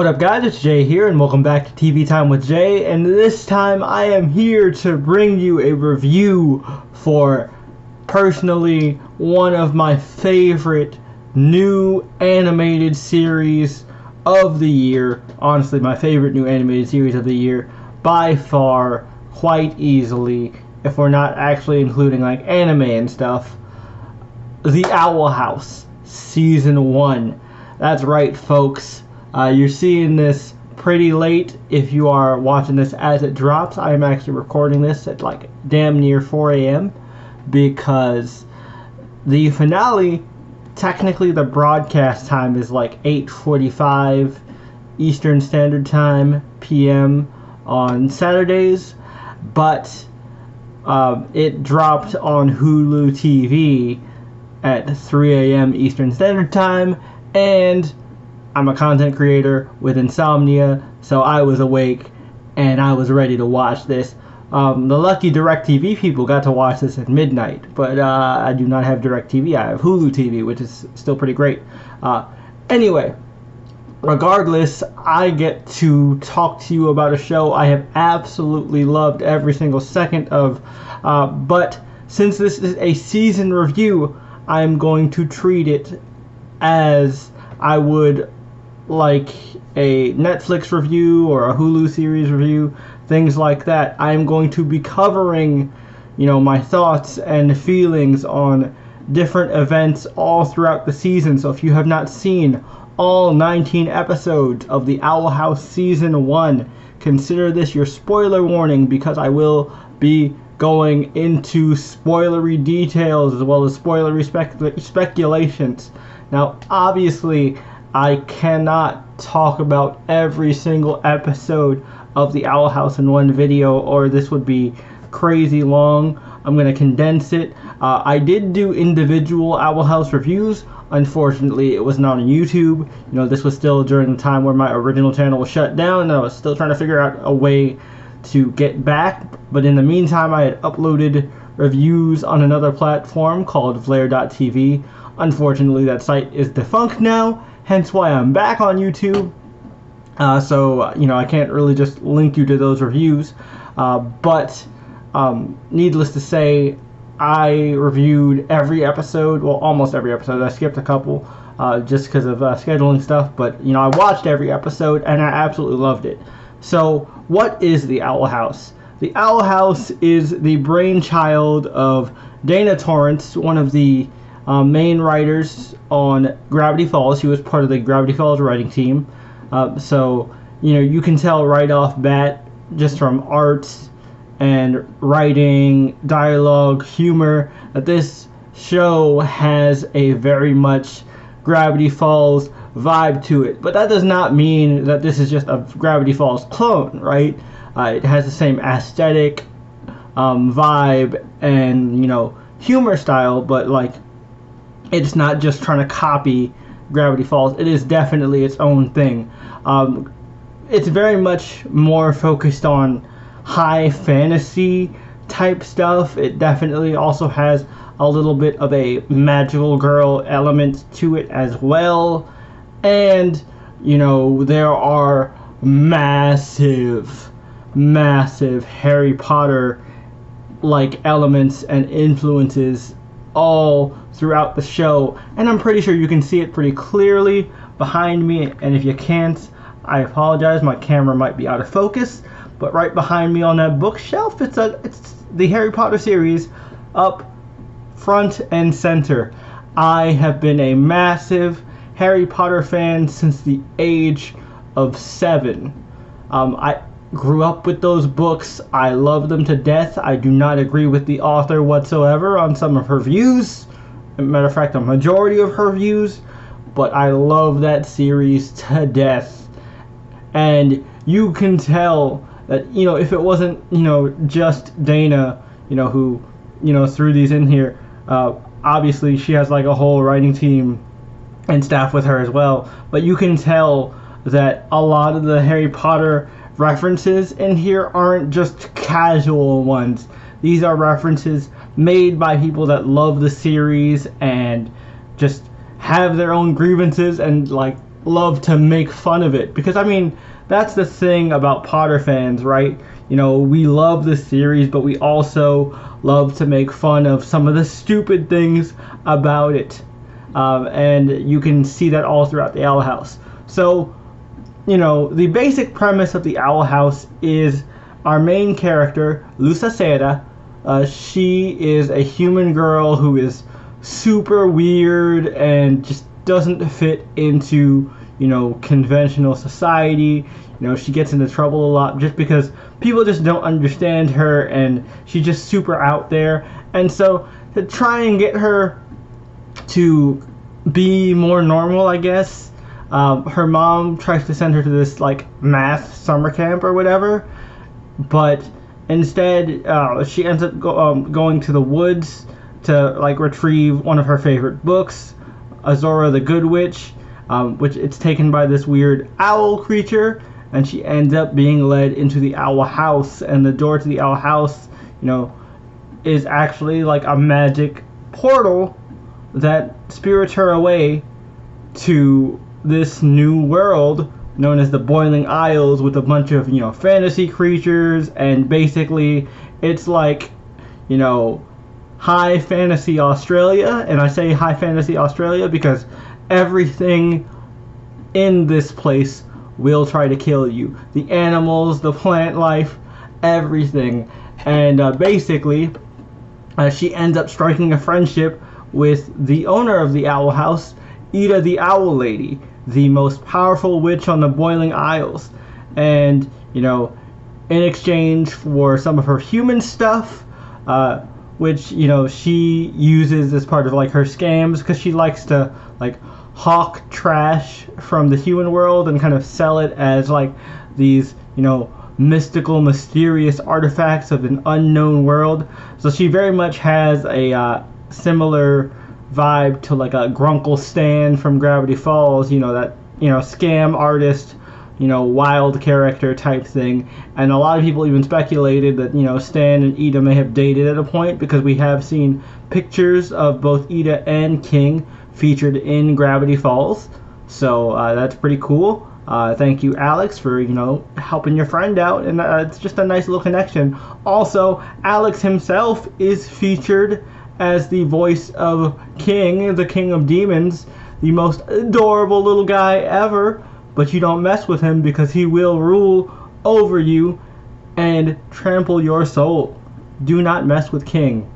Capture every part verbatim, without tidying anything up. What up guys, it's Jay here and welcome back to T V Time with Jay, and this time I am here to bring you a review for personally one of my favorite new animated series of the year. Honestly, my favorite new animated series of the year by far, quite easily, if we're not actually including like anime and stuff. The Owl House Season one. That's right folks. Uh, you're seeing this pretty late if you are watching this as it drops. I'm actually recording this at like damn near four A M because the finale, technically the broadcast time is like eight forty-five Eastern Standard Time P M on Saturdays, but um, it dropped on Hulu T V at three A M Eastern Standard Time, and I'm a content creator with insomnia, so I was awake and I was ready to watch this. Um, the lucky DirecTV people got to watch this at midnight, but uh, I do not have DirecTV. I have Hulu T V, which is still pretty great. Uh, anyway, regardless, I get to talk to you about a show I have absolutely loved every single second of, uh, but since this is a season review, I'm going to treat it as I would like a Netflix review or a Hulu series review, things like that. I'm going to be covering, you know, my thoughts and feelings on different events all throughout the season. So if you have not seen all nineteen episodes of The Owl House Season one, consider this your spoiler warning, because I will be going into spoilery details as well as spoilery spec speculations. Now, obviously, I cannot talk about every single episode of The Owl House in one video, or this would be crazy long. I'm going to condense it. Uh, I did do individual Owl House reviews. Unfortunately, it was not on YouTube. You know, this was still during the time where my original channel was shut down, and I was still trying to figure out a way to get back. But in the meantime, I had uploaded reviews on another platform called vlaire dot T V. Unfortunately, that site is defunct now, hence why I'm back on YouTube. Uh, so, uh, you know, I can't really just link you to those reviews. Uh, but, um, needless to say, I reviewed every episode, well, almost every episode. I skipped a couple uh, just because of uh, scheduling stuff. But, you know, I watched every episode and I absolutely loved it. So, what is The Owl House? The Owl House is the brainchild of Dana Torrance, one of the Uh, main writers on Gravity Falls. He was part of the Gravity Falls writing team. Uh, so, you know, you can tell right off bat, just from art and writing, dialogue, humor, that this show has a very much Gravity Falls vibe to it. But that does not mean that this is just a Gravity Falls clone, right? Uh, it has the same aesthetic, um, vibe, and, you know, humor style, but, like, it's not just trying to copy Gravity Falls. It is definitely its own thing. Um, it's very much more focused on high fantasy type stuff. It definitely also has a little bit of a magical girl element to it as well. And, you know, there are massive, massive Harry Potter-like elements and influences all throughout the show, and I'm pretty sure you can see it pretty clearly behind me. And if you can't, I apologize, my camera might be out of focus, but right behind me on that bookshelf, it's a it's the Harry Potter series up front and center. I have been a massive Harry Potter fan since the age of seven. um, I grew up with those books. I love them to death. I do not agree with the author whatsoever on some of her views. As a matter of fact, a majority of her views, but I love that series to death. And you can tell that, you know, if it wasn't, you know, just Dana, you know, who, you know, threw these in here, uh, obviously she has like a whole writing team and staff with her as well, but you can tell that a lot of the Harry Potter references in here aren't just casual ones. These are references made by people that love the series and just have their own grievances and like love to make fun of it, because I mean, that's the thing about Potter fans, right? You know, we love the series, but we also love to make fun of some of the stupid things about it. Um, and you can see that all throughout the Owl House. So, you know, the basic premise of the Owl House is our main character, Luz Noceda. Uh, she is a human girl who is super weird and just doesn't fit into, you know, conventional society. You know, she gets into trouble a lot just because people just don't understand her, and she's just super out there. And so to try and get her to be more normal, I guess, um, her mom tries to send her to this, like, math summer camp or whatever, but instead uh, she ends up go um, going to the woods to, like, retrieve one of her favorite books, Azora the Good Witch, um, which it's taken by this weird owl creature, and she ends up being led into the Owl House, and the door to the Owl House, you know, is actually like a magic portal that spirits her away to this new world known as the Boiling Isles, with a bunch of, you know, fantasy creatures, and basically it's like, you know, high fantasy Australia. And I say high fantasy Australia because everything in this place will try to kill you. The animals, the plant life, everything. And uh, basically uh, she ends up striking a friendship with the owner of the Owl House, Eda the Owl Lady, the most powerful witch on the Boiling Isles. And, you know, in exchange for some of her human stuff, uh, which, you know, she uses as part of, like, her scams, because she likes to, like, hawk trash from the human world and kind of sell it as, like, these, you know, mystical, mysterious artifacts of an unknown world. So she very much has a uh, similar vibe to, like, a Grunkle Stan from Gravity Falls, you know, that, you know, scam artist, you know, wild character type thing. And a lot of people even speculated that, you know, Stan and Eda may have dated at a point, because we have seen pictures of both Eda and King featured in Gravity Falls. So uh, that's pretty cool. Uh, thank you, Alex, for, you know, helping your friend out, and uh, it's just a nice little connection. Also, Alex himself is featured as the voice of King, the King of Demons, the most adorable little guy ever, but you don't mess with him because he will rule over you and trample your soul. Do not mess with King,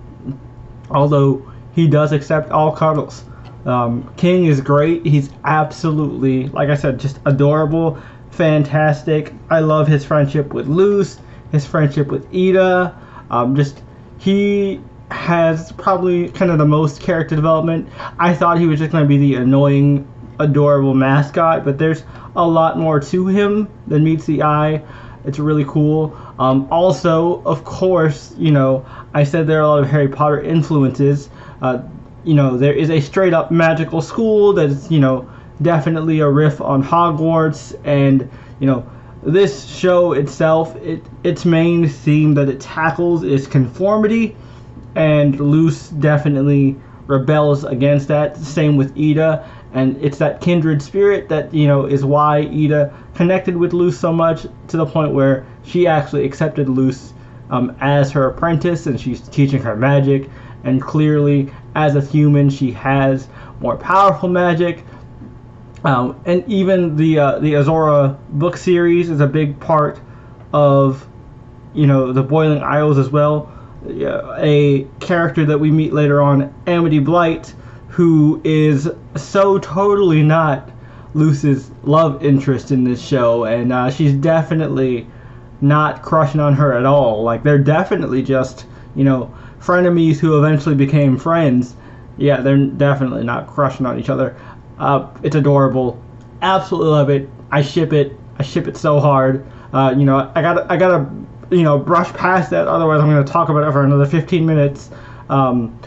although he does accept all cuddles. Um, King is great. He's absolutely, like I said, just adorable, fantastic. I love his friendship with Luz, his friendship with Eda. Um, just, he has probably kind of the most character development. I thought he was just going to be the annoying, adorable mascot, but there's a lot more to him than meets the eye. It's really cool. Um, also, of course, you know, I said there are a lot of Harry Potter influences. Uh, you know, there is a straight-up magical school that's, you know, definitely a riff on Hogwarts, and, you know, this show itself, it its main theme that it tackles is conformity, and Luz definitely rebels against that. Same with Eda, and it's that kindred spirit that, you know, is why Eda connected with Luz so much, to the point where she actually accepted Luz um, as her apprentice, and she's teaching her magic. And clearly, as a human, she has more powerful magic. Um, and even the uh, the Azora book series is a big part of, you know, the Boiling Isles as well. A character that we meet later on, Amity Blight, who is so totally not Luz's love interest in this show, and uh, she's definitely not crushing on her at all. Like, they're definitely just, you know, frenemies who eventually became friends. Yeah, they're definitely not crushing on each other. Uh, it's adorable. Absolutely love it. I ship it. I ship it so hard. Uh, you know, I gotta, I gotta, you know, brush past that, otherwise I'm going to talk about it for another fifteen minutes. Um,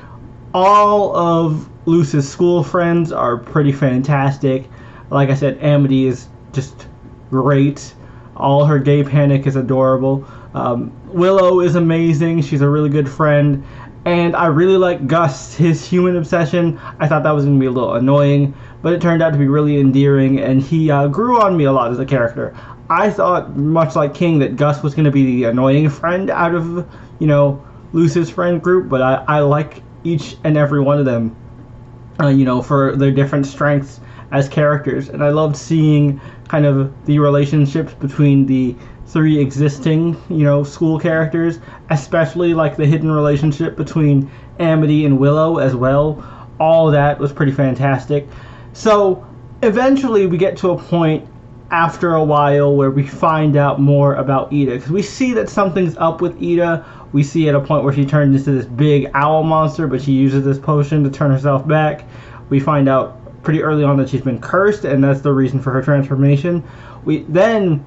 all of Luz's school friends are pretty fantastic. Like I said, Amity is just great. All her gay panic is adorable. Um, Willow is amazing. She's a really good friend. And I really like Gus, his human obsession. I thought that was going to be a little annoying, but it turned out to be really endearing, and he uh, grew on me a lot as a character. I thought, much like King, that Gus was going to be the annoying friend out of, you know, Luz's friend group, but I, I like each and every one of them, uh, you know, for their different strengths as characters, and I loved seeing kind of the relationships between the three existing, you know, school characters, especially like the hidden relationship between Amity and Willow as well. All that was pretty fantastic. So eventually we get to a point after a while where we find out more about Eda, because we see that something's up with Eda. We see at a point where she turns into this big owl monster, but she uses this potion to turn herself back. We find out pretty early on that she's been cursed, and that's the reason for her transformation. We then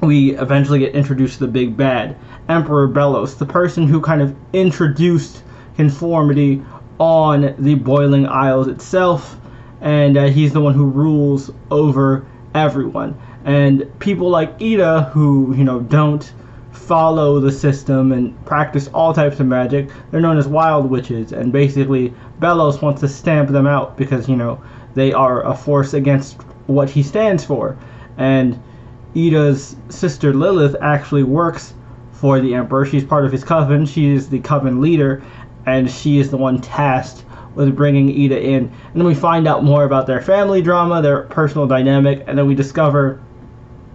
we eventually get introduced to the big bad, Emperor Belos, the person who kind of introduced conformity on the Boiling Isles itself, and uh, he's the one who rules over everyone. And people like Eda, who, you know, don't follow the system and practice all types of magic, they're known as wild witches, and basically Belos wants to stamp them out because, you know, they are a force against what he stands for. And Eda's sister Lilith actually works for the Emperor. She's part of his coven. She is the coven leader, and she is the one tasked with bringing Eda in. And then we find out more about their family drama, their personal dynamic, and then we discover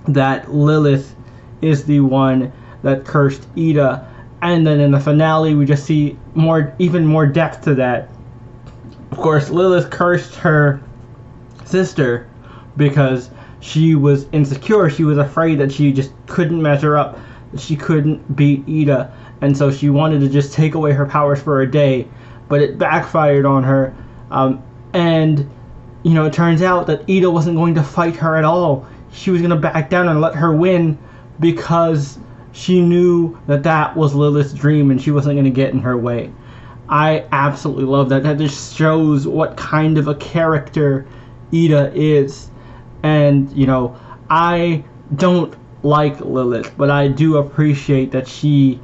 that Lilith is the one that cursed Eda. And then in the finale, we just see more, even more depth to that. Of course, Lilith cursed her sister because she was insecure. She was afraid that she just couldn't measure up, that she couldn't beat Eda, and so she wanted to just take away her powers for a day, but it backfired on her. Um, and, you know, it turns out that Eda wasn't going to fight her at all. She was going to back down and let her win because she knew that that was Lilith's dream and she wasn't going to get in her way. I absolutely love that. That just shows what kind of a character Eda is. And, you know, I don't like Lilith, but I do appreciate that she,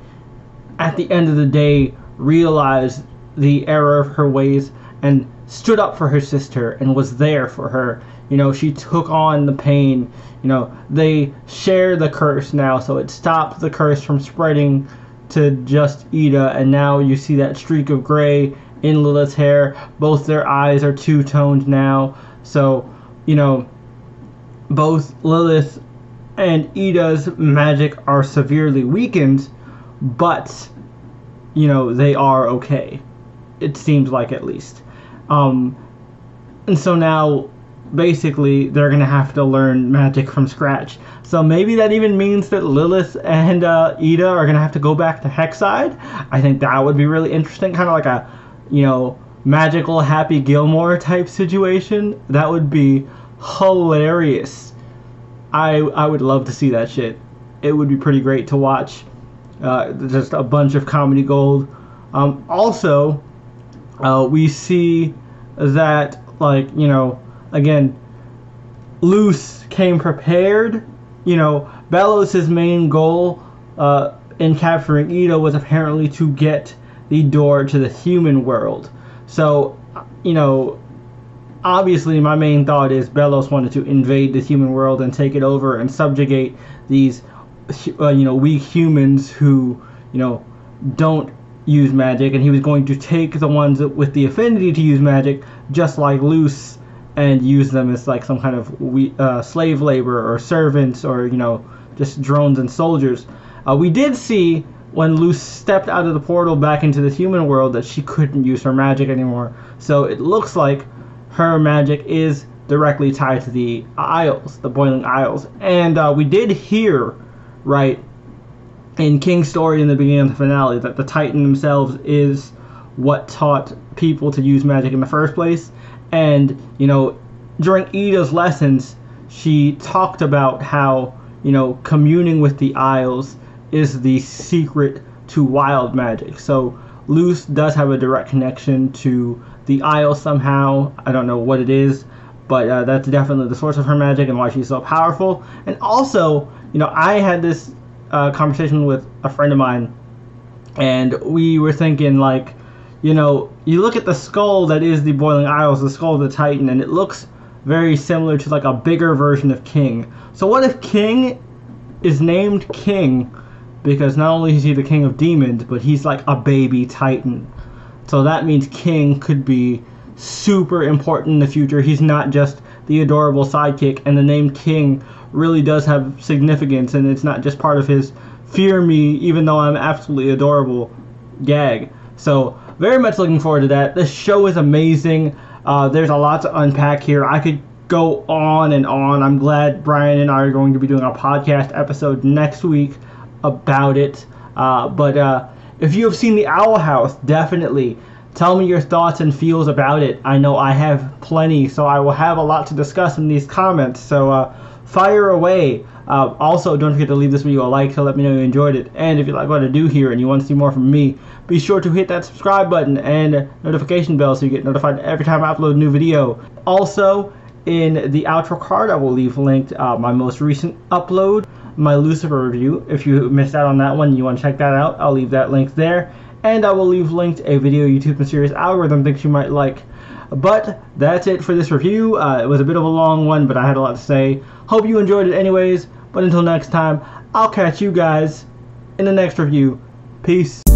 at the end of the day, realized the error of her ways and stood up for her sister and was there for her. You know, she took on the pain. You know, they share the curse now, so it stopped the curse from spreading to just Eda, and now you see that streak of gray in Lilith's hair. Both their eyes are two-toned now, so, you know, both Lilith and Eda's magic are severely weakened, but, you know, they are okay. It seems like, at least. Um, and so now, basically, they're going to have to learn magic from scratch. So maybe that even means that Lilith and uh, Eda are going to have to go back to Hexside. I think that would be really interesting. Kind of like a, you know, magical Happy Gilmore type situation. That would be hilarious. I, I would love to see that shit. It would be pretty great to watch. Uh, just a bunch of comedy gold. Um, also, uh, we see that, like, you know, again, Luz came prepared. You know, Belos' main goal uh, in capturing Eda was apparently to get the door to the human world. So, you know, obviously my main thought is Belos wanted to invade the human world and take it over and subjugate these, uh, you know, weak humans who, you know, don't use magic. And he was going to take the ones with the affinity to use magic, just like Luz, and use them as like some kind of we, uh, slave labor or servants or, you know, just drones and soldiers. Uh, we did see when Luz stepped out of the portal back into the human world that she couldn't use her magic anymore. So it looks like her magic is directly tied to the Isles, the Boiling Isles. And uh, we did hear, right, in King's story in the beginning of the finale, that the Titan themselves is what taught people to use magic in the first place. And, you know, during Eda's lessons, she talked about how, you know, communing with the Isles is the secret to wild magic. So Luz does have a direct connection to the Isles somehow. I don't know what it is, but uh, that's definitely the source of her magic and why she's so powerful. And also, you know, I had this uh, conversation with a friend of mine, and we were thinking, like, you know, you look at the skull that is the Boiling Isles, the skull of the Titan, and it looks very similar to like a bigger version of King. So what if King is named King because not only is he the king of demons, but he's like a baby titan. So that means King could be super important in the future. He's not just the adorable sidekick, and the name King really does have significance, and it's not just part of his fear me even though I'm absolutely adorable gag. So very much looking forward to that. This show is amazing. Uh, there's a lot to unpack here. I could go on and on. I'm glad Brian and I are going to be doing a podcast episode next week about it. Uh, but uh, if you have seen The Owl House, definitely tell me your thoughts and feels about it. I know I have plenty, so I will have a lot to discuss in these comments. So uh, fire away. Uh, also, don't forget to leave this video a like to let me know you enjoyed it. And if you like what I do here and you want to see more from me, be sure to hit that subscribe button and notification bell so you get notified every time I upload a new video. Also, in the outro card, I will leave linked uh, my most recent upload, my Lucifer review. If you missed out on that one and you want to check that out, I'll leave that link there. And I will leave linked a video YouTube and Serious Algorithm thinks you might like. But that's it for this review. Uh, it was a bit of a long one, but I had a lot to say. Hope you enjoyed it anyways. But until next time, I'll catch you guys in the next review. Peace.